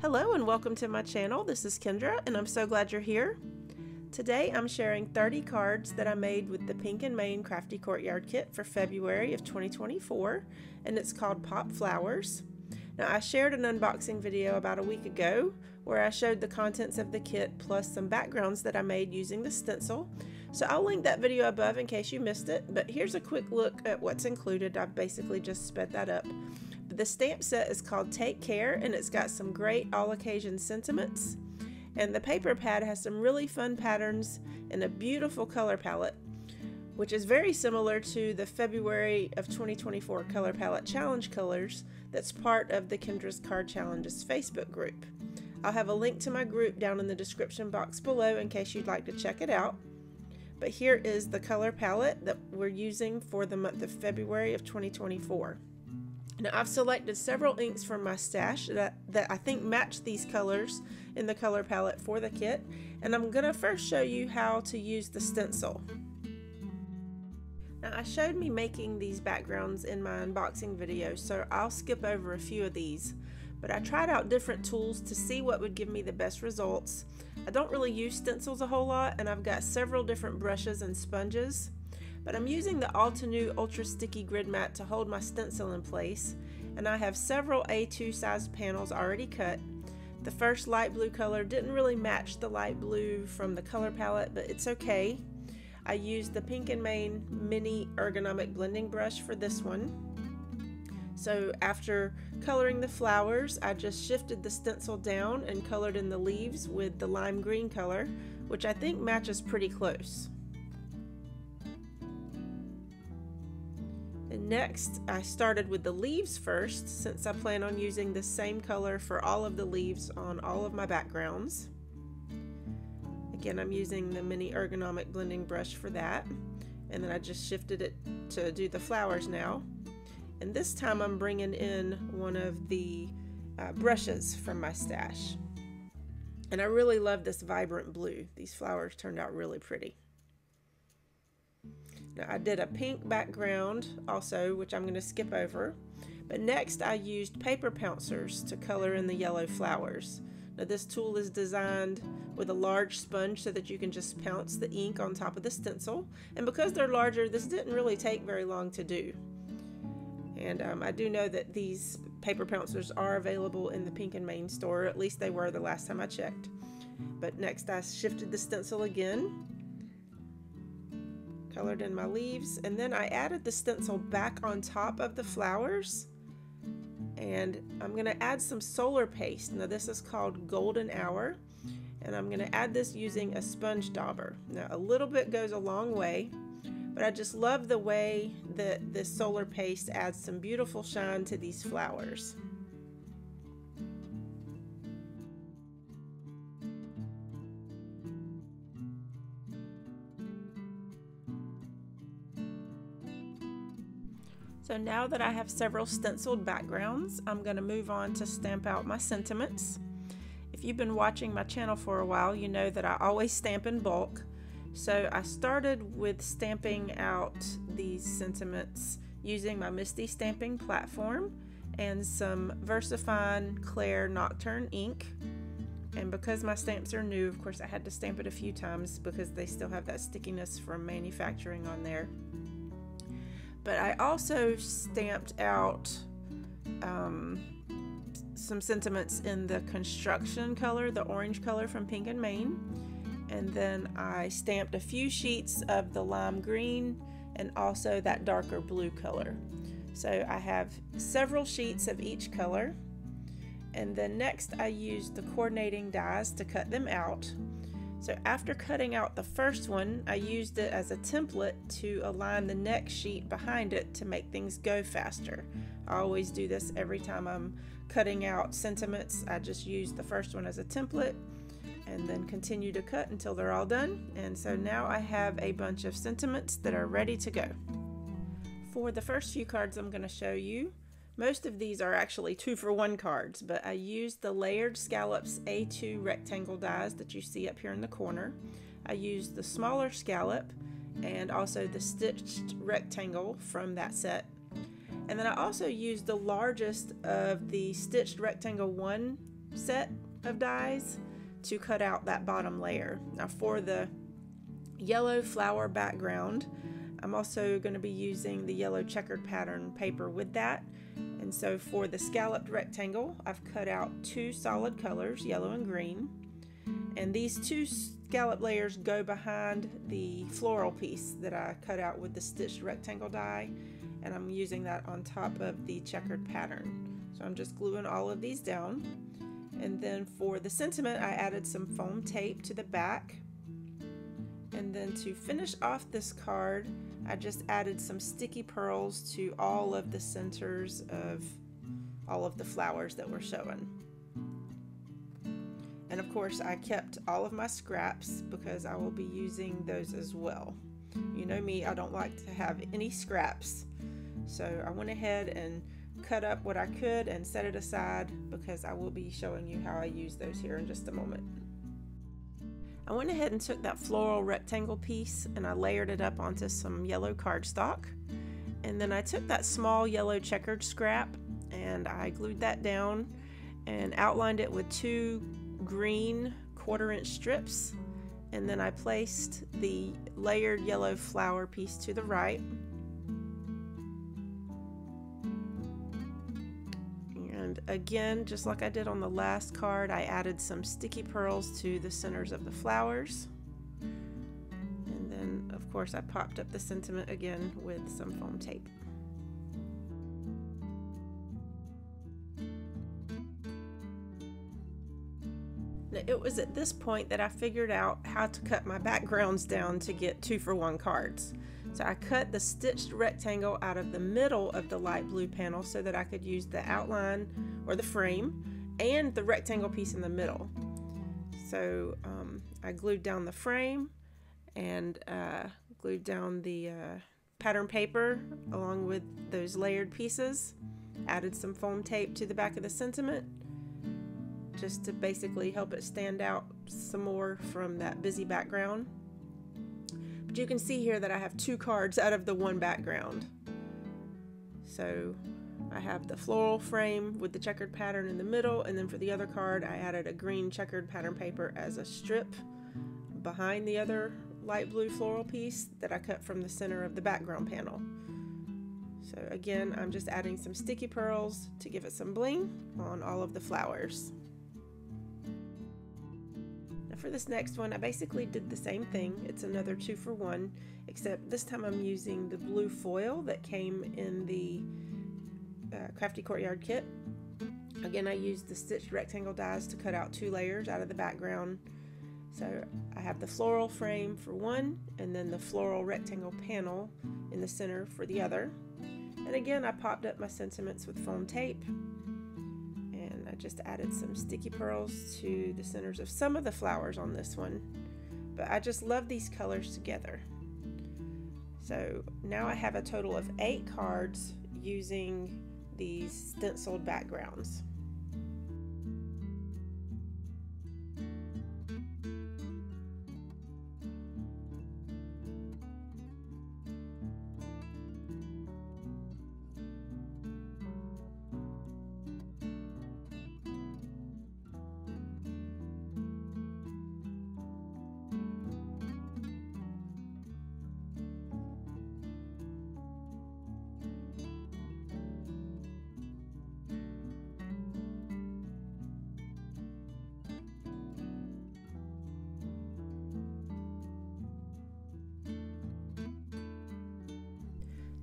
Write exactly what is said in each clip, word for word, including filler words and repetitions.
Hello and welcome to my channel. This is Kendra and I'm so glad you're here. Today I'm sharing thirty cards that I made with the Pink and Main Crafty Courtyard kit for February of twenty twenty-four, and it's called Pop Flowers. Now, I shared an unboxing video about a week ago where I showed the contents of the kit plus some backgrounds that I made using the stencil, so I'll link that video above in case you missed it, but here's a quick look at what's included. I've basically just sped that up. But the stamp set is called Take Care, and it's got some great all-occasion sentiments, and the paper pad has some really fun patterns and a beautiful color palette, which is very similar to the February of twenty twenty-four Color Palette Challenge colors that's part of the Kendra's Card Challenge's Facebook group. I'll have a link to my group down in the description box below in case you'd like to check it out. But here is the color palette that we're using for the month of February of twenty twenty-four. Now, I've selected several inks from my stash that, that I think match these colors in the color palette for the kit, and I'm gonna first show you how to use the stencil. Now, I showed me making these backgrounds in my unboxing video, so I'll skip over a few of these, but I tried out different tools to see what would give me the best results. I don't really use stencils a whole lot, and I've got several different brushes and sponges, but I'm using the Altenew Ultra Sticky Grid Mat to hold my stencil in place, and I have several A two size panels already cut. The first light blue color didn't really match the light blue from the color palette, but it's okay. I used the Pink and Main Mini Ergonomic Blending Brush for this one. So after coloring the flowers, I just shifted the stencil down and colored in the leaves with the lime green color, which I think matches pretty close. And next, I started with the leaves first, since I plan on using the same color for all of the leaves on all of my backgrounds. Again, I'm using the Mini Ergonomic Blending Brush for that, and then I just shifted it to do the flowers now. And this time I'm bringing in one of the uh, brushes from my stash. And I really love this vibrant blue. These flowers turned out really pretty. Now, I did a pink background also, which I'm going to skip over. But next I used paper pouncers to color in the yellow flowers. Now, this tool is designed with a large sponge so that you can just pounce the ink on top of the stencil. And because they're larger, this didn't really take very long to do. And um, I do know that these paper pouncers are available in the Pink and Main store, or at least they were the last time I checked. But next I shifted the stencil again, colored in my leaves, and then I added the stencil back on top of the flowers. And I'm going to add some solar paste. Now, this is called Golden Hour, and I'm going to add this using a sponge dauber. Now, a little bit goes a long way, but I just love the way that this solar paste adds some beautiful shine to these flowers. So now that I have several stenciled backgrounds, I'm going to move on to stamp out my sentiments. If you've been watching my channel for a while, you know that I always stamp in bulk. So I started with stamping out these sentiments using my Misti stamping platform and some VersaFine Claire Nocturne ink. And because my stamps are new, of course I had to stamp it a few times because they still have that stickiness from manufacturing on there. But I also stamped out um, some sentiments in the construction color, the orange color from Pink and Main. And then I stamped a few sheets of the lime green and also that darker blue color. So I have several sheets of each color. And then next I used the coordinating dies to cut them out. So after cutting out the first one, I used it as a template to align the next sheet behind it to make things go faster. I always do this every time I'm cutting out sentiments. I just use the first one as a template and then continue to cut until they're all done. And so now I have a bunch of sentiments that are ready to go. For the first few cards I'm going to show you, most of these are actually two for one cards, but I used the Layered Scallops A two Rectangle Dies that you see up here in the corner. I used the smaller scallop and also the Stitched Rectangle from that set. And then I also used the largest of the Stitched Rectangle one set of dies to cut out that bottom layer. Now for the yellow flower background, I'm also going to be using the yellow checkered pattern paper with that. And so for the scalloped rectangle, I've cut out two solid colors, yellow and green. And these two scallop layers go behind the floral piece that I cut out with the Stitched Rectangle die. And I'm using that on top of the checkered pattern. So I'm just gluing all of these down. And then for the sentiment, I added some foam tape to the back. And then to finish off this card, I just added some sticky pearls to all of the centers of all of the flowers that we're showing. And of course, I kept all of my scraps because I will be using those as well. You know me, I don't like to have any scraps. So I went ahead and cut up what I could and set it aside because I will be showing you how I use those here in just a moment. I went ahead and took that floral rectangle piece and I layered it up onto some yellow cardstock. And then I took that small yellow checkered scrap and I glued that down and outlined it with two green quarter inch strips. And then I placed the layered yellow flower piece to the right. And again, just like I did on the last card, I added some sticky pearls to the centers of the flowers. And then, of course, I popped up the sentiment again with some foam tape. Now, it was at this point that I figured out how to cut my backgrounds down to get two for one cards. So I cut the Stitched Rectangle out of the middle of the light blue panel so that I could use the outline or the frame and the rectangle piece in the middle. So um, I glued down the frame and uh, glued down the uh, pattern paper along with those layered pieces, added some foam tape to the back of the sentiment just to basically help it stand out some more from that busy background. You can see here that I have two cards out of the one background. So I have the floral frame with the checkered pattern in the middle, and then for the other card I added a green checkered pattern paper as a strip behind the other light blue floral piece that I cut from the center of the background panel. So again, I'm just adding some sticky pearls to give it some bling on all of the flowers. For this next one, I basically did the same thing. It's another two for one, except this time I'm using the blue foil that came in the uh, Crafty Courtyard kit. Again, I used the Stitched Rectangle dies to cut out two layers out of the background. So I have the floral frame for one, and then the floral rectangle panel in the center for the other. And again, I popped up my sentiments with foam tape. I just added some sticky pearls to the centers of some of the flowers on this one, but I just love these colors together. So now I have a total of eight cards using these stenciled backgrounds.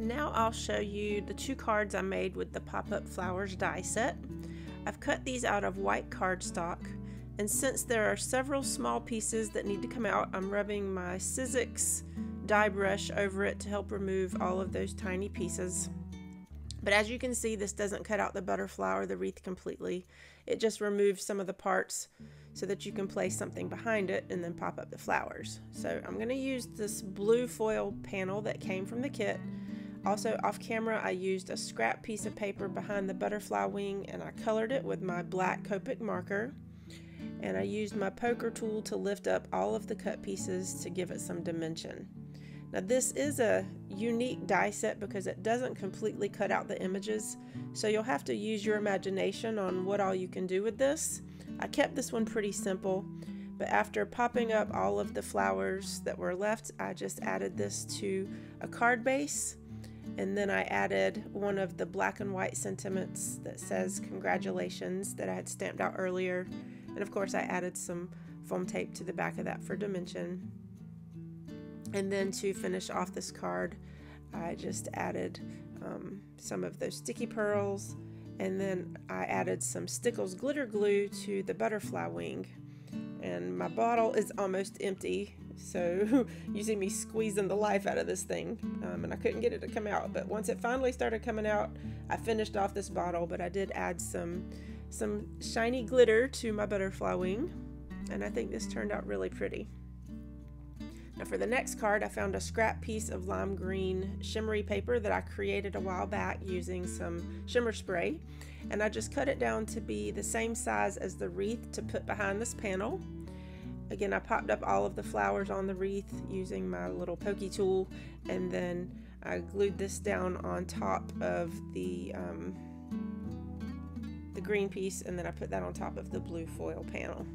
Now I'll show you the two cards I made with the pop-up flowers die set. I've cut these out of white cardstock, and since there are several small pieces that need to come out, I'm rubbing my Sizzix die brush over it to help remove all of those tiny pieces. But as you can see, this doesn't cut out the butterfly or the wreath completely. It just removes some of the parts so that you can place something behind it and then pop up the flowers. So I'm going to use this blue foil panel that came from the kit. Also, off camera, I used a scrap piece of paper behind the butterfly wing and I colored it with my black Copic marker. And I used my poker tool to lift up all of the cut pieces to give it some dimension. Now this is a unique die set because it doesn't completely cut out the images, so you'll have to use your imagination on what all you can do with this. I kept this one pretty simple, but after popping up all of the flowers that were left, I just added this to a card base, and then I added one of the black and white sentiments that says congratulations that I had stamped out earlier, and of course I added some foam tape to the back of that for dimension. And then to finish off this card, I just added um, some of those sticky pearls, and then I added some Stickles glitter glue to the butterfly wing. And my bottle is almost empty, so you see me squeezing the life out of this thing, um, and I couldn't get it to come out, but once it finally started coming out, I finished off this bottle. But I did add some some shiny glitter to my butterfly wing, and I think this turned out really pretty. Now for the next card, I found a scrap piece of lime green shimmery paper that I created a while back using some shimmer spray, and I just cut it down to be the same size as the wreath to put behind this panel. Again, I popped up all of the flowers on the wreath using my little pokey tool, and then I glued this down on top of the, um, the green piece, and then I put that on top of the blue foil panel.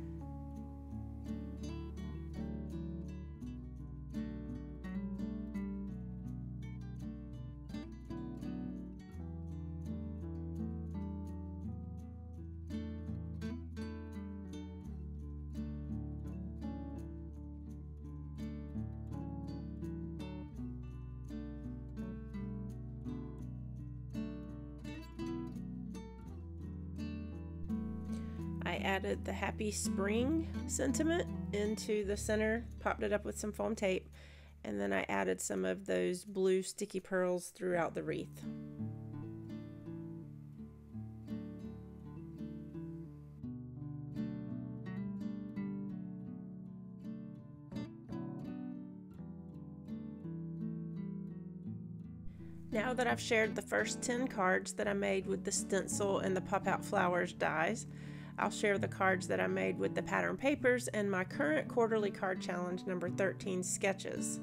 I added the happy spring sentiment into the center, popped it up with some foam tape, and then I added some of those blue sticky pearls throughout the wreath. Now that I've shared the first ten cards that I made with the stencil and the pop-out flowers dies, I'll share the cards that I made with the pattern papers and my current quarterly card challenge number thirteen sketches.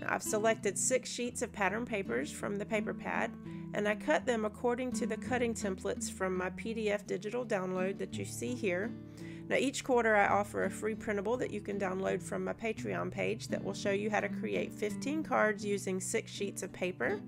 Now, I've selected six sheets of pattern papers from the paper pad, and I cut them according to the cutting templates from my P D F digital download that you see here. Now each quarter I offer a free printable that you can download from my Patreon page that will show you how to create fifteen cards using six sheets of paper.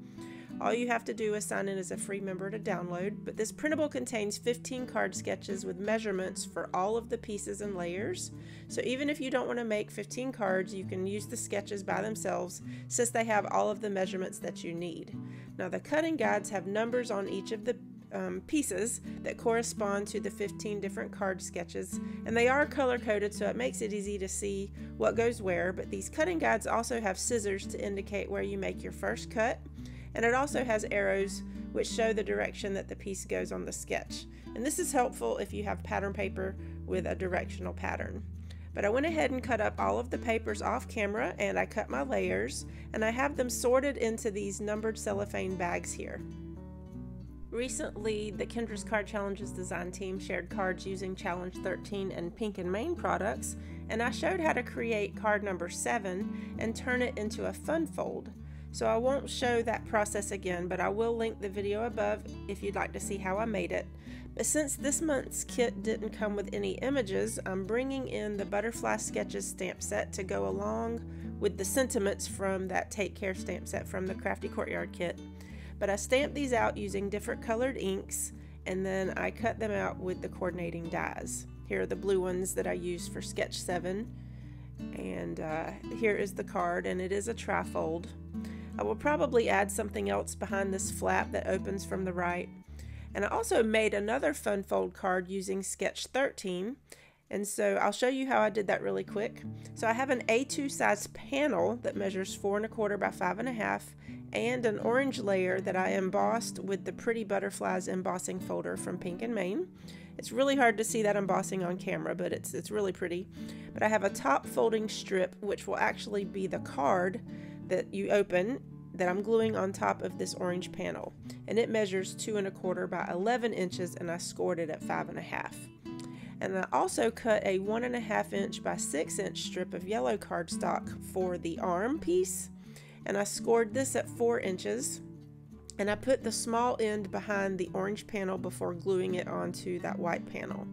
All you have to do is sign in as a free member to download, but this printable contains fifteen card sketches with measurements for all of the pieces and layers. So even if you don't want to make fifteen cards, you can use the sketches by themselves since they have all of the measurements that you need. Now the cutting guides have numbers on each of the um, pieces that correspond to the fifteen different card sketches, and they are color coded, so it makes it easy to see what goes where. But these cutting guides also have scissors to indicate where you make your first cut. And it also has arrows which show the direction that the piece goes on the sketch. And this is helpful if you have pattern paper with a directional pattern. But I went ahead and cut up all of the papers off camera, and I cut my layers, and I have them sorted into these numbered cellophane bags here. Recently, the Kendra's Card Challenge's design team shared cards using Challenge thirteen and Pink and Main products, and I showed how to create card number seven and turn it into a fun fold. So I won't show that process again, but I will link the video above if you'd like to see how I made it. But since this month's kit didn't come with any images, I'm bringing in the Butterfly Sketches Stamp Set to go along with the sentiments from that Take Care stamp set from the Crafty Courtyard kit. But I stamped these out using different colored inks, and then I cut them out with the coordinating dies. Here are the blue ones that I used for sketch seven, and uh, here is the card, and it is a trifold. I will probably add something else behind this flap that opens from the right. And I also made another fun fold card using sketch thirteen, and so I'll show you how I did that really quick. So I have an A two size panel that measures four and a quarter by five and a half, and an orange layer that I embossed with the Pretty Butterflies embossing folder from Pink and Main. It's really hard to see that embossing on camera, but it's it's really pretty. But I have a top folding strip, which will actually be the card that you open, that I'm gluing on top of this orange panel, and it measures two and a quarter by eleven inches, and I scored it at five and a half. And I also cut a one and a half inch by six inch strip of yellow cardstock for the arm piece, and I scored this at four inches, and I put the small end behind the orange panel before gluing it onto that white panel.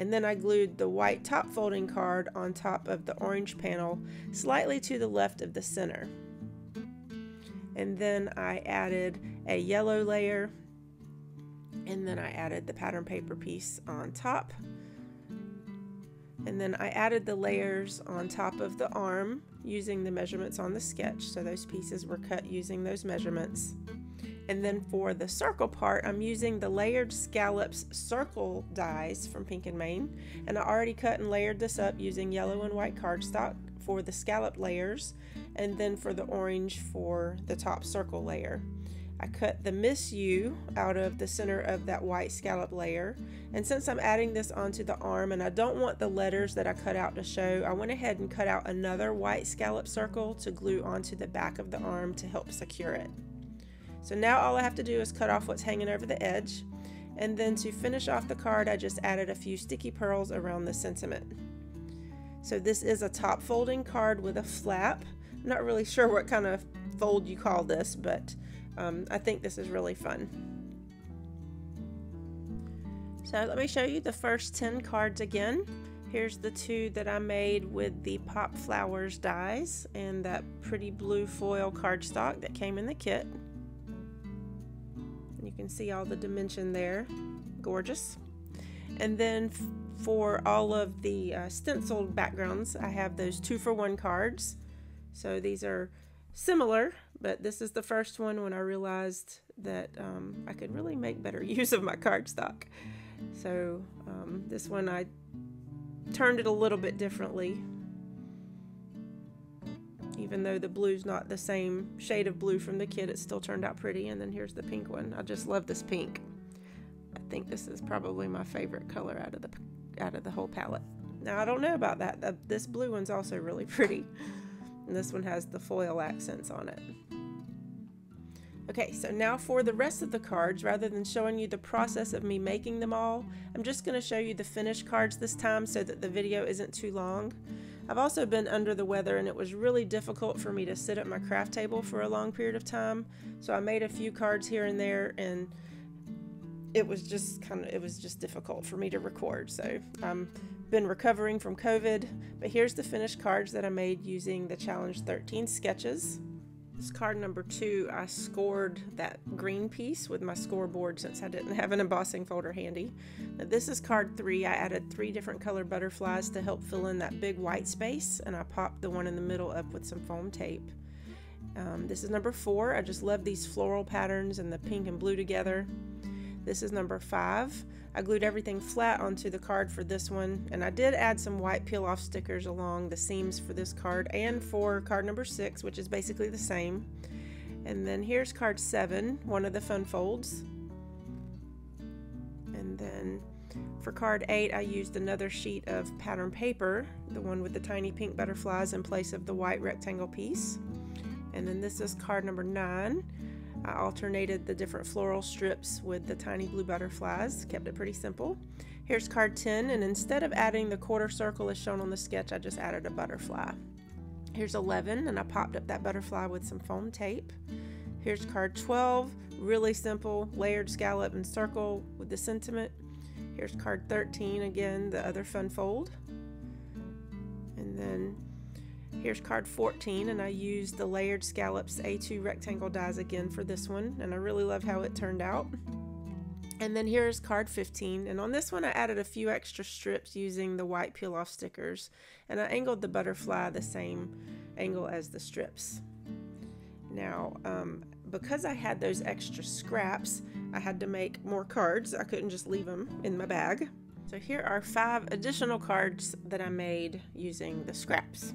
And then I glued the white top folding card on top of the orange panel, slightly to the left of the center. And then I added a yellow layer, and then I added the pattern paper piece on top. And then I added the layers on top of the arm using the measurements on the sketch. So those pieces were cut using those measurements. And then for the circle part, I'm using the Layered Scallops Circle Dies from Pink and Main. And I already cut and layered this up using yellow and white cardstock for the scallop layers, and then for the orange for the top circle layer. I cut the Miss You out of the center of that white scallop layer. And since I'm adding this onto the arm and I don't want the letters that I cut out to show, I went ahead and cut out another white scallop circle to glue onto the back of the arm to help secure it. So now all I have to do is cut off what's hanging over the edge. And then to finish off the card, I just added a few sticky pearls around the sentiment. So this is a top folding card with a flap. I'm not really sure what kind of fold you call this, but Um, I think this is really fun. So let me show you the first ten cards again. Here's the two that I made with the Pop Flowers dies and that pretty blue foil cardstock that came in the kit. And you can see all the dimension there. Gorgeous. And then for all of the uh, stenciled backgrounds, I have those two for one cards. So these are similar, but this is the first one when I realized that um, I could really make better use of my cardstock. So um, this one I turned it a little bit differently. Even though the blue's not the same shade of blue from the kit, it still turned out pretty. And then here's the pink one. I just love this pink. I think this is probably my favorite color out of the out of the whole palette. Now I don't know about that. This blue one's also really pretty. And this one has the foil accents on it. Okay, so now for the rest of the cards, rather than showing you the process of me making them all, I'm just going to show you the finished cards this time so that the video isn't too long. I've also been under the weather and it was really difficult for me to sit at my craft table for a long period of time, so I made a few cards here and there, and it was just kind of it was just difficult for me to record. So I'm been recovering from COVID, but here's the finished cards that I made using the Challenge thirteen sketches. This card number two, I scored that green piece with my scoreboard since I didn't have an embossing folder handy. Now this is card three. I added three different color butterflies to help fill in that big white space, and I popped the one in the middle up with some foam tape. Um, this is number four. I just love these floral patterns and the pink and blue together. This is number five. I glued everything flat onto the card for this one, and I did add some white peel-off stickers along the seams for this card and for card number six, which is basically the same. And then here's card seven, one of the fun folds. And then for card eight, I used another sheet of pattern paper, the one with the tiny pink butterflies in place of the white rectangle piece. And then this is card number nine. I alternated the different floral strips with the tiny blue butterflies, kept it pretty simple. Here's card ten, and instead of adding the quarter circle as shown on the sketch, I just added a butterfly. Here's eleven, and I popped up that butterfly with some foam tape. Here's card twelve, really simple, layered scallop and circle with the sentiment. Here's card thirteen, again, the other fun fold. And then here's card fourteen, and I used the Layered Scallops A two Rectangle Dies again for this one, and I really love how it turned out. And then here's card fifteen, and on this one I added a few extra strips using the white peel-off stickers, and I angled the butterfly the same angle as the strips. Now, um, because I had those extra scraps, I had to make more cards. I couldn't just leave them in my bag. So here are five additional cards that I made using the scraps.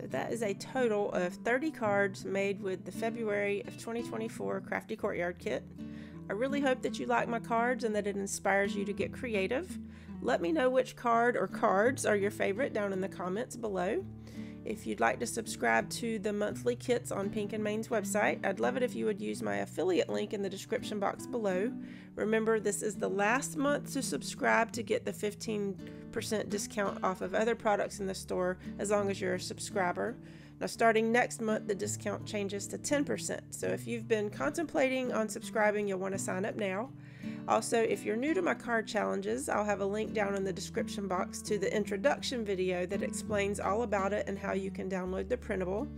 So that is a total of thirty cards made with the February of twenty twenty-four Crafty Courtyard kit. I really hope that you like my cards and that it inspires you to get creative. Let me know which card or cards are your favorite down in the comments below. If you'd like to subscribe to the monthly kits on Pink and Main's website, I'd love it if you would use my affiliate link in the description box below. Remember, this is the last month to subscribe to get the fifteen percent discount off of other products in the store, as long as you're a subscriber. Now, starting next month, the discount changes to ten percent, so if you've been contemplating on subscribing, you'll want to sign up now. Also, if you're new to my card challenges, I'll have a link down in the description box to the introduction video that explains all about it and how you can download the printable.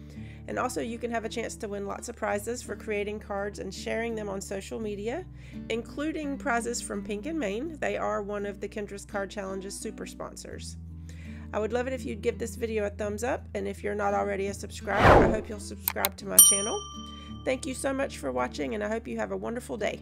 And also, you can have a chance to win lots of prizes for creating cards and sharing them on social media, including prizes from Pink and Main. They are one of the Kendra's Card Challenge's super sponsors. I would love it if you'd give this video a thumbs up, and if you're not already a subscriber, I hope you'll subscribe to my channel. Thank you so much for watching, and I hope you have a wonderful day.